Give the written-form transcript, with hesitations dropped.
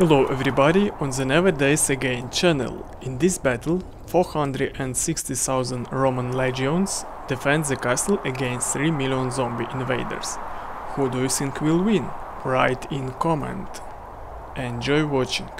Hello everybody on the Never Dies Again channel. In this battle, 460,000 Roman legions defend the castle against 3 million zombie invaders. Who do you think will win? Write in comment. Enjoy watching.